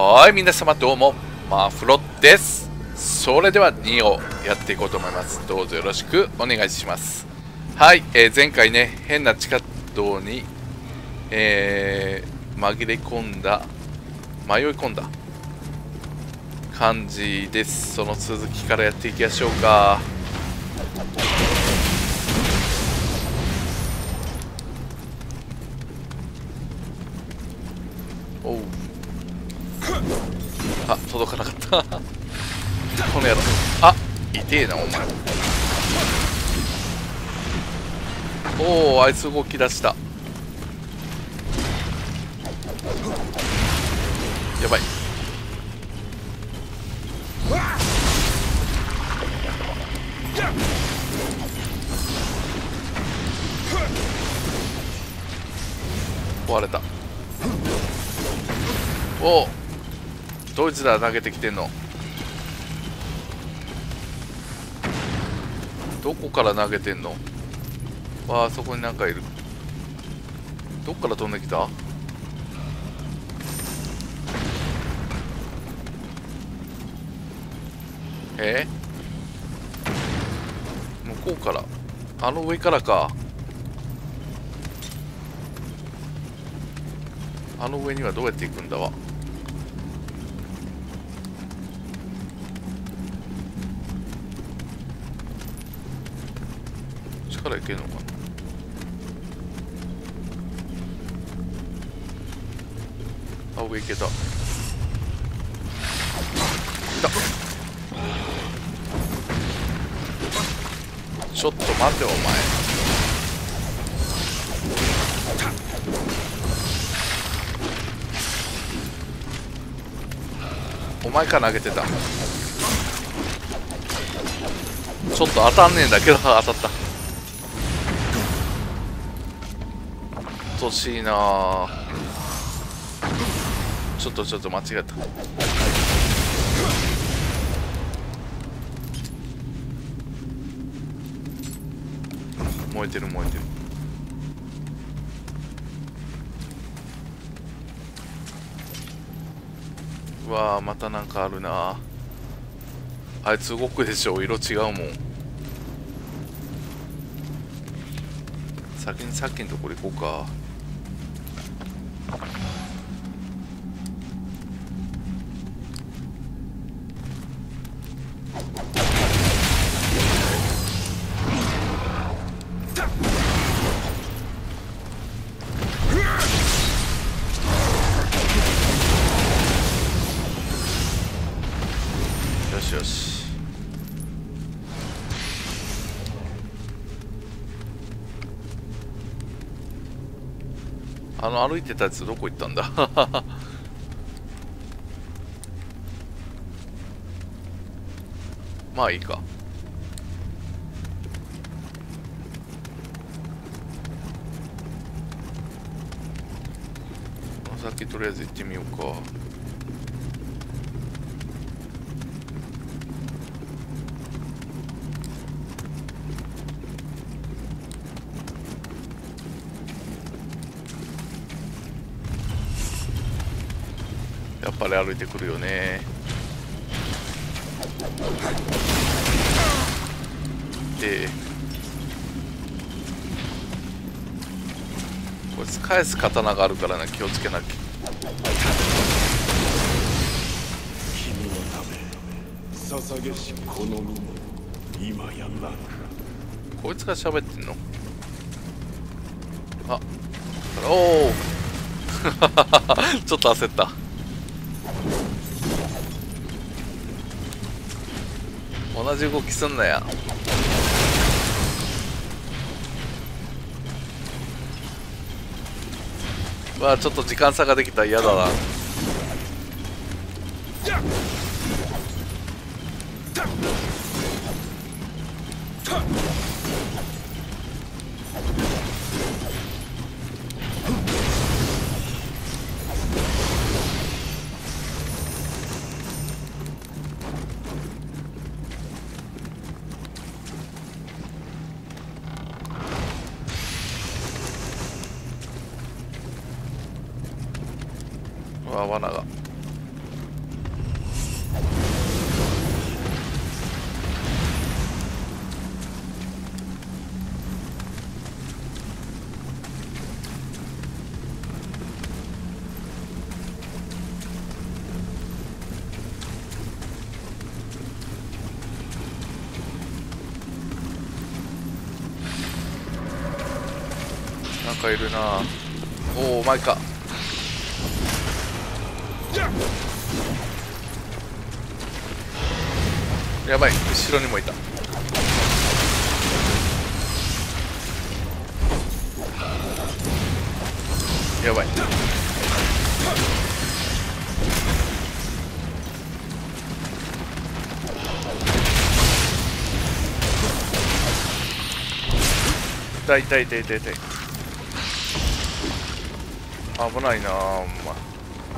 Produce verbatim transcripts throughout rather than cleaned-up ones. はい、皆様どうも、マフロです。それではにをやっていこうと思います。どうぞよろしくお願いします。はい、えー、前回ね、変な地下道に、えー、紛れ込んだ、迷い込んだ感じです。その続きからやっていきましょうか。おう、あ、届かなかったこの野郎、あ、痛えなお前。おお、あいつ動き出した。やばい、壊れた。おお、ドイツだ、投げてきてんの。どこから投げてんの。わあ、そこになんかいる。どっから飛んできた。えー、向こうから、あの上からか。あの上にはどうやって行くんだわ。力いけるのかな。あ、上行けた。いた。ちょっと待てよお前。お前から投げてた。ちょっと当たんねえんだけど当たった。うっとしいなあ。ちょっとちょっと間違えた。燃えてる燃えてる。うわー、またなんかあるなあ。あいつ動くでしょ、色違うもん。先にさっきのところ行こうか。よし、あの歩いてたやつどこ行ったんだまあいいか。この先とりあえず行ってみようか。やっぱり歩いてくるよね。で、こいつ返す刀があるからね、気をつけなきゃ。君のため捧げしこの身も今やなく。こいつが喋ってんの。あ、おおちょっと焦った。同じ動きすんなや。わあ、ちょっと時間差ができた。嫌だな。罠がなんかいるな。おお、お前か。やばい、後ろにもいた。やばい。痛い痛い痛い痛い痛い。危ないなあ、ほんま。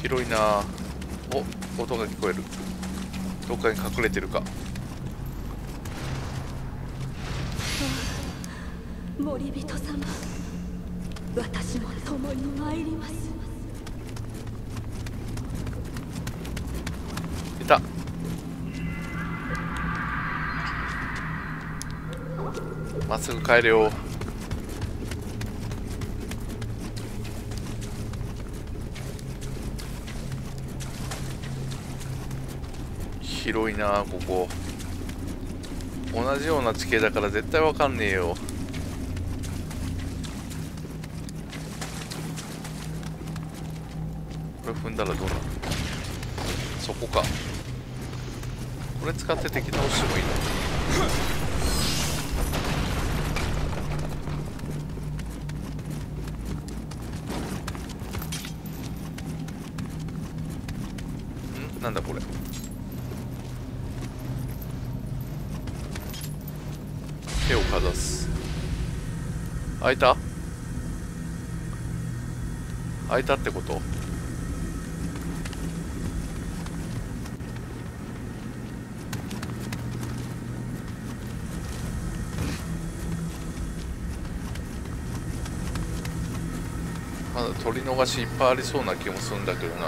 広いなあ。お、音が聞こえる。どっかに隠れてるか。森人様、私も共に参ります。いた。まっすぐ帰れよ。広いなあ、ここ。同じような地形だから絶対わかんねえよ。踏んだらどうなる？そこか。これ使って敵倒してもいいの？手をかざす。開いた？開いたってこと？まだ取り逃しいっぱいありそうな気もするんだけどな。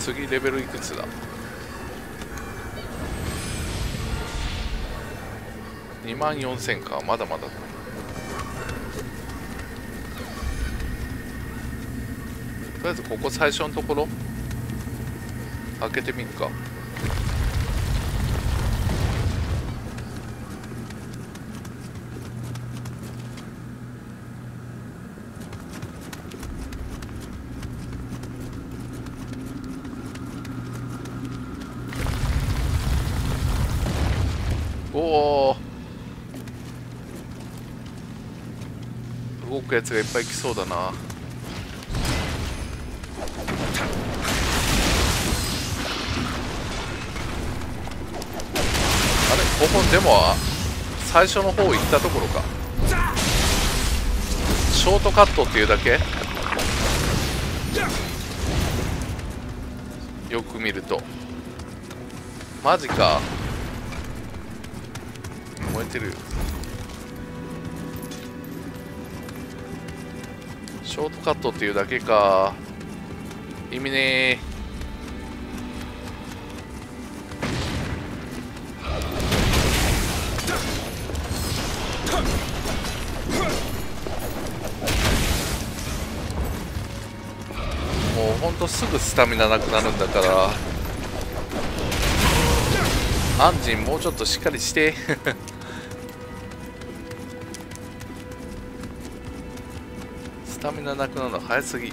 次レベルいくつだ？にまんよんせんか。まだまだだ。とりあえずここ最初のところ開けてみるか。おお、動くやつがいっぱい来そうだな。あれ、ここでも最初の方行ったところか。ショートカットっていうだけ。よく見るとマジか。燃えてる。ショートカットっていうだけか。意味ねー。もうほんとすぐスタミナなくなるんだから、アンジンもうちょっとしっかりしてスタミナなくなるの早すぎ。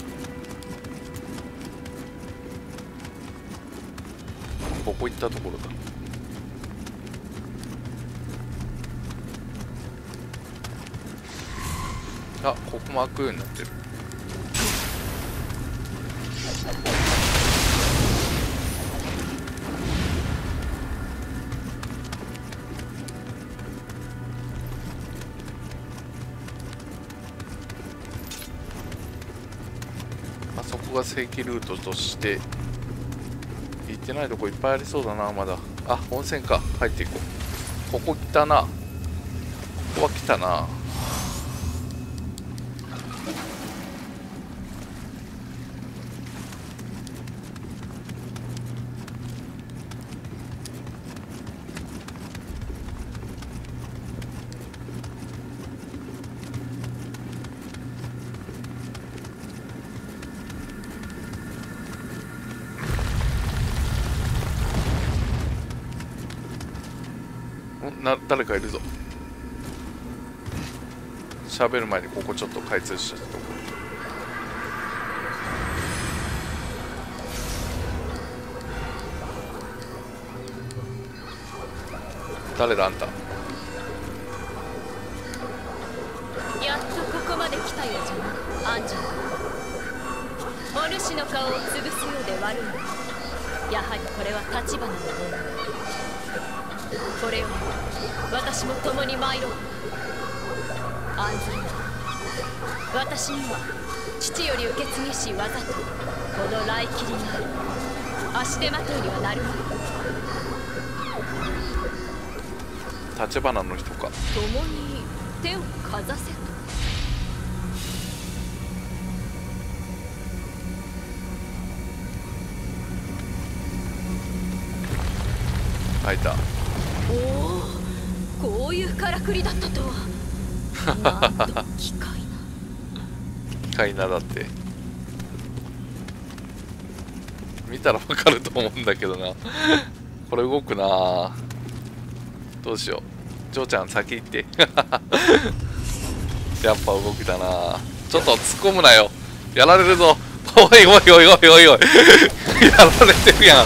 ここ行ったところだ。あ、ここも開くようになってる。あそこが正規ルートとして行ってないとこいっぱいありそうだな。まだ。あ、温泉か。入っていこう。ここ来たな。ここは来たな。な、誰かいるぞ。喋る前にここちょっと開通しちゃっておく。誰だあんた。やっとここまで来たよじゃな、アンジェラ。お主の顔を潰すようで悪いが、やはりこれは立花のもの。これを私も共に参ろう。安全。私には父より受け継ぎし技とこの雷霧がある。足手まといにはなるまい。立花の人か。共に手をかざせと。開いた。おお、こういうからくりだったとは。なんと機械な。機械なだって見たらわかると思うんだけどなこれ動くな。どうしよう、ジョーちゃん先行ってやっぱ動きだな。ちょっと突っ込むなよ、やられるぞ。おいおいおいおいおいおいやられてるやん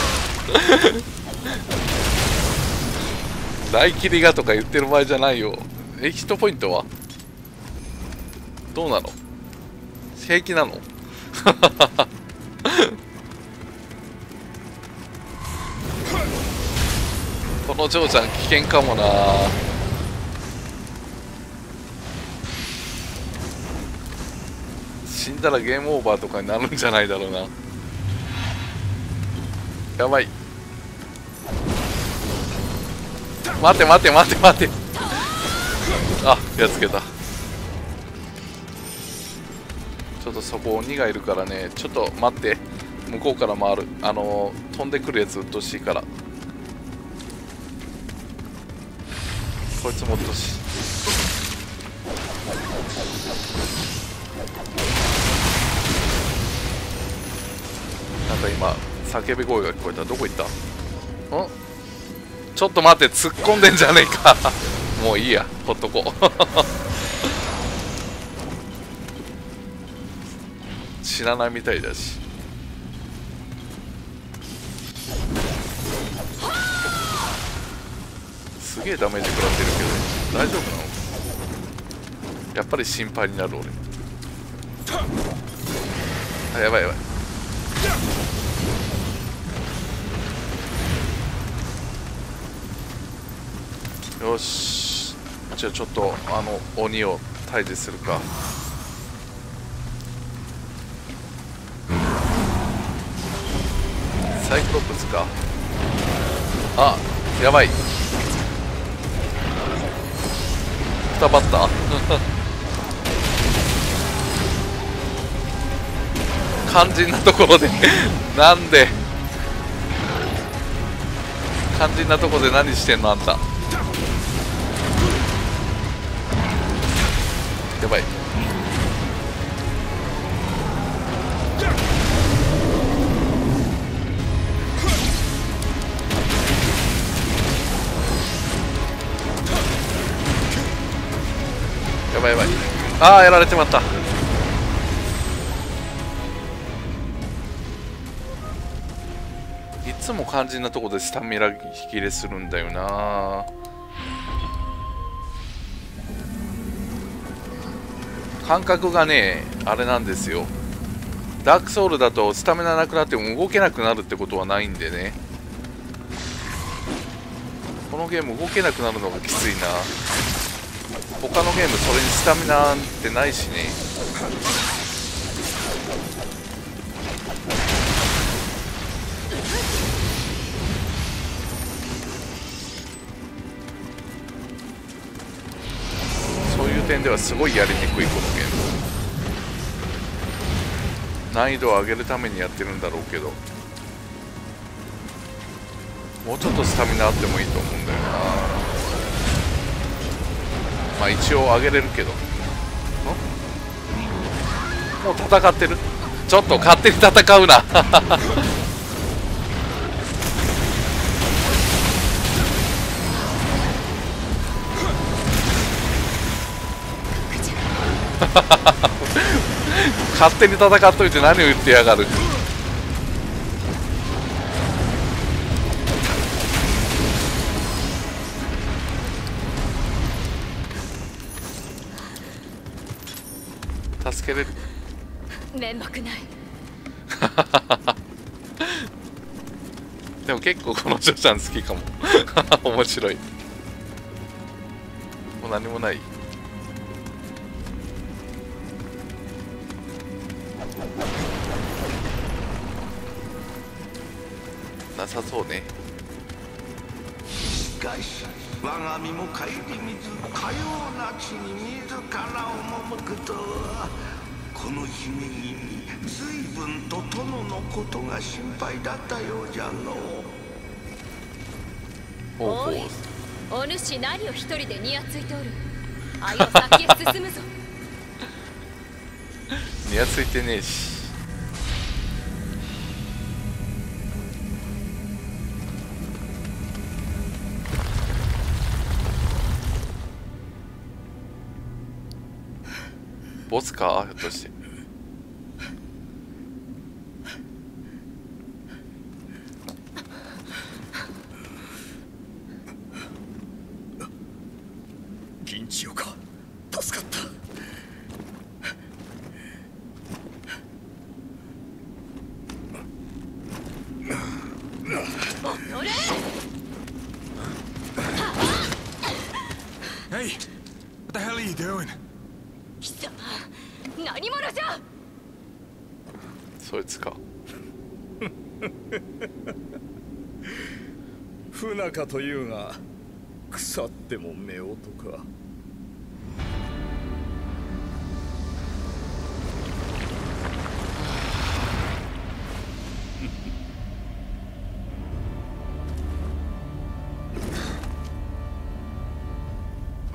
大切りがとか言ってる場合じゃないよ。え、ヒットポイントはどうなの？平気なの？このジョーちゃん危険かもな。死んだらゲームオーバーとかになるんじゃないだろうな。やばい。待て待て待て待て。あ、やっつけた。ちょっとそこ鬼がいるからね。ちょっと待って、向こうから回る、あのー、飛んでくるやつうっとしいから。こいつもうっとしい。なんか今叫び声が聞こえた。どこ行った？ん？ちょっと待って、突っ込んでんじゃねえかもういいや、ほっとこう知らないみたいだし。すげえダメージ食らってるけど大丈夫なの？やっぱり心配になる俺。あ、やばいやばい。よし、じゃあちょっとあの鬼を退治するか。サイクロプスか。あ、やばい、ふたばった肝心なところでなんで肝心なところで何してんのあんた。やばい。やばいやばい。ああ、やられてまった。いつも肝心なとこでスタミナ引き入れするんだよな。感覚がね、あれなんですよ。ダークソウルだとスタミナなくなっても動けなくなるってことはないんでね。このゲーム動けなくなるのがきついな。他のゲームそれにスタミナってないしね。そういう点ではすごいやりにくい。このゲーム難易度を上げるためにやってるんだろうけど、もうちょっとスタミナあってもいいと思うんだよな。まあ一応上げれるけど。もう戦ってる。ちょっと勝手に戦うな勝手に戦っといて何を言ってやがる。助けれる。面目ない。でも結構このジョちゃん好きかも。面白い。もう何もない。なさそうね。しかし我が身も顧みずかような地に自ら赴くとは、この姫君随分と殿のことが心配だったようじゃの。おい、お主何を一人でにやついておる。あいを先へ進むぞ。にやついてねえし。ボスか、ひょっとして銀千代か。助かった。おれHey, what the hell are you doing?貴様、何者じゃ。そいつか。不仲というが、腐っても目男か。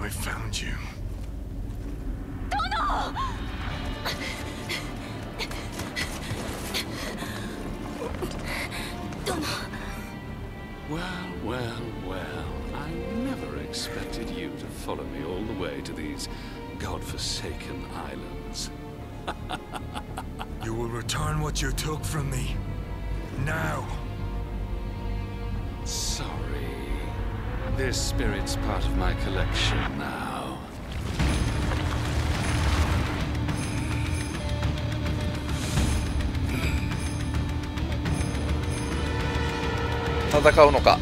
I found you.Well, well, I never expected you to follow me all the way to these godforsaken islands. You will return what you took from me. Now. Sorry. This spirit's part of my collection now. Fight or not?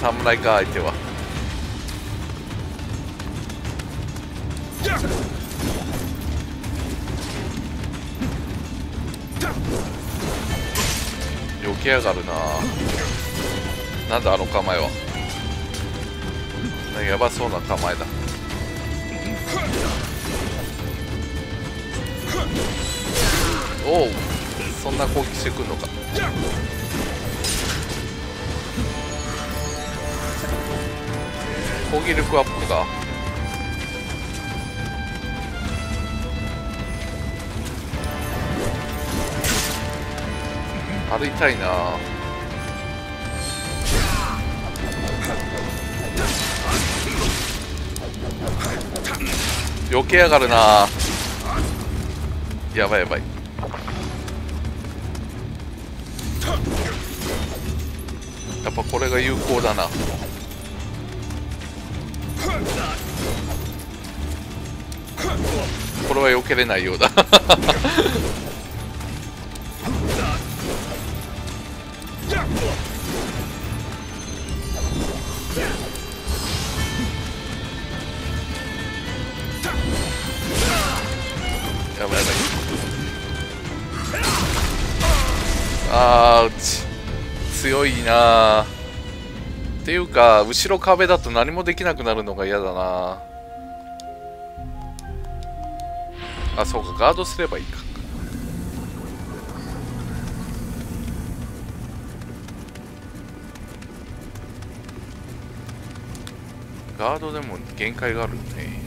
侍か相手は。避けやがるな。なんだあの構えは。やばそうな構えだ。おう、そんな攻撃してくんのか。攻撃力アップか。歩いたいな。避けやがるな。やばいやばい。やっぱこれが有効だな。これは避けれないようだ。やばいやばい。ああ、うち強いな。っていうか後ろ壁だと何もできなくなるのが嫌だな。あ、そうか、ガードすればいいか。ガードでも限界があるね。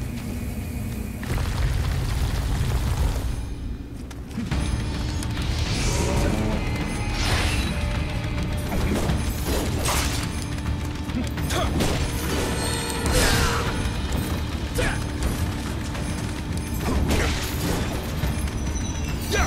普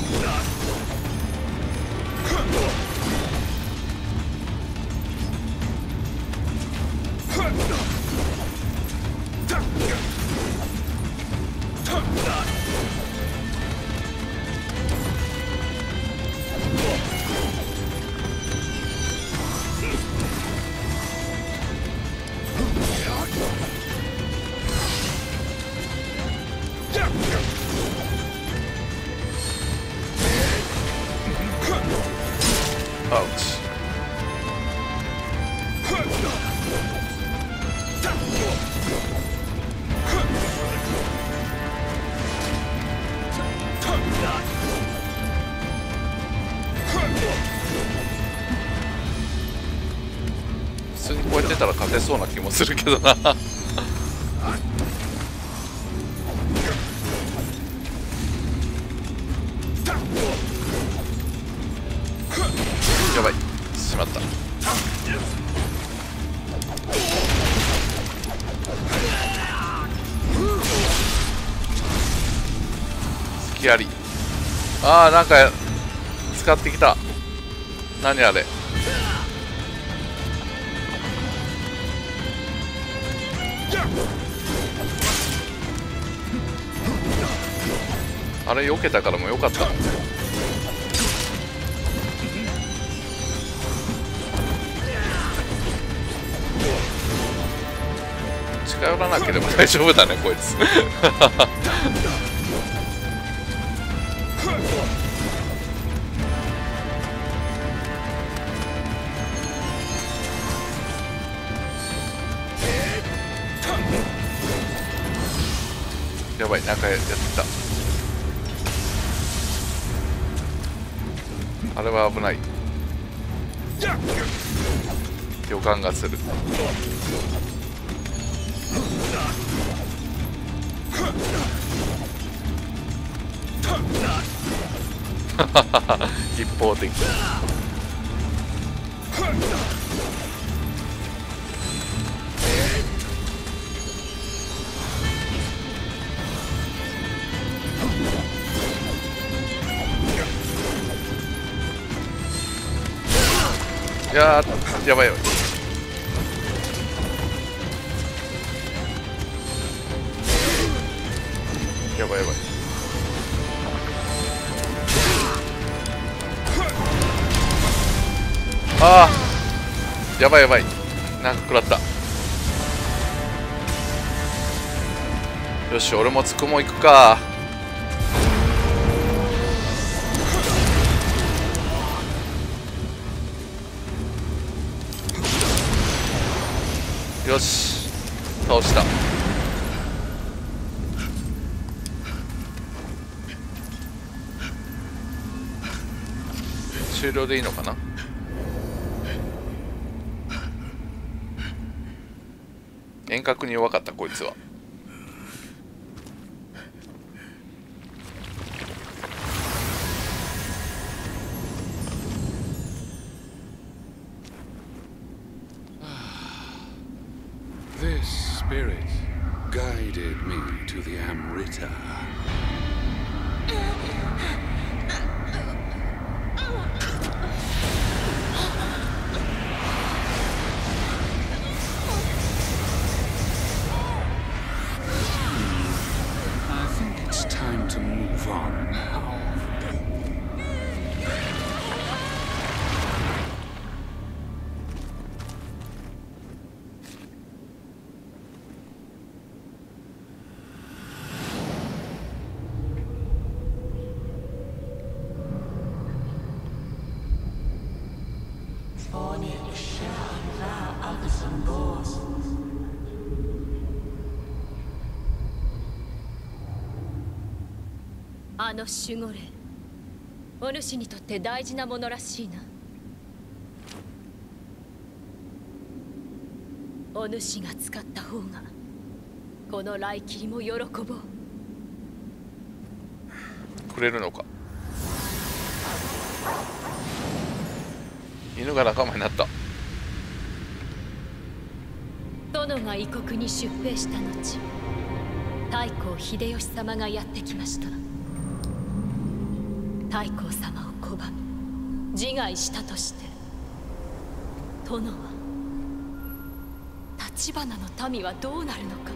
通にこうやってたら勝てそうな気もするけどなやばい、しまった。隙あり。ああ、なんか使ってきた。何あれ、あれ避けたからもうよかったの。近寄らなければ大丈夫だねこいつやばい、なんかやってきた。あれは危ない予感がする。一方的。いやー、やばいよ。やばいやばい。あー、やばいやばい。なんか食らった。よし、俺もつくも行くか。よし、倒した。終了でいいのかな。遠隔に弱かったこいつは。Spirit guided me to the Amrita. I think it's time to move on now.あの守護霊、お主にとって大事なものらしいな。お主が使った方がこの雷霧も喜ぼう。くれるのか。犬が仲間になった。殿が異国に出兵した後、太閤秀吉様がやってきました。太后様を拒み自害したとして、殿は立花の民はどうなるのか。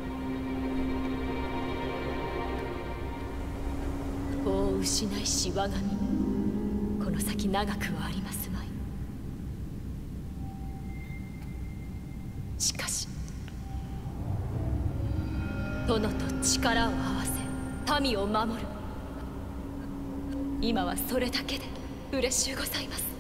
法を失いし我が身、この先長くはありますまい。しかし殿と力を合わせ民を守る、今はそれだけで嬉しゅうございます。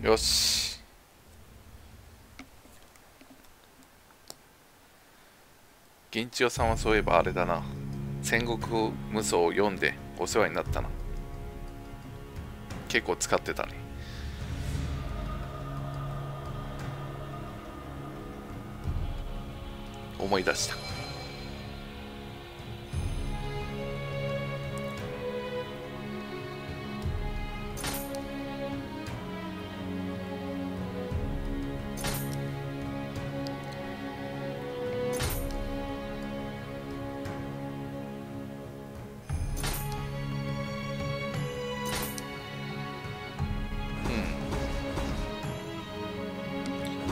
よし、銀千代さんはそういえばあれだな、戦国無双を読んでお世話になったな。結構使ってたね。思い出した。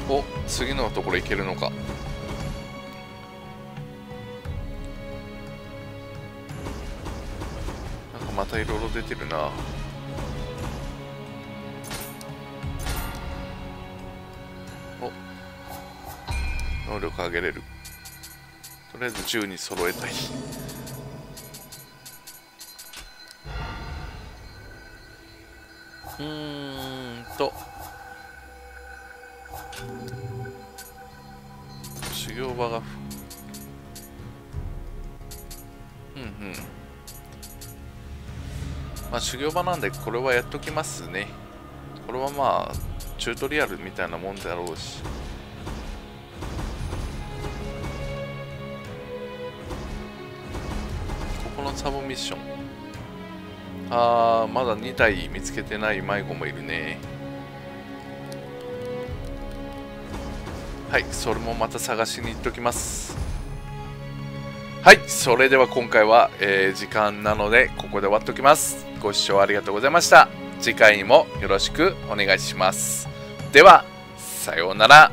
お、次のところ行けるのか。なんかまたいろいろ出てるな。お、能力上げれる。とりあえずじゅうに揃えたい。うーんと修行場がうんうんまあ修行場なんで、これはやっときますね。これはまあチュートリアルみたいなもんだろうし、ここのサブミッション、ああまだに体見つけてない迷子もいるね。はい、それもまた探しに行っときます。はい、それでは今回は、えー、時間なのでここで終わっておきます。ご視聴ありがとうございました。次回もよろしくお願いします。ではさようなら。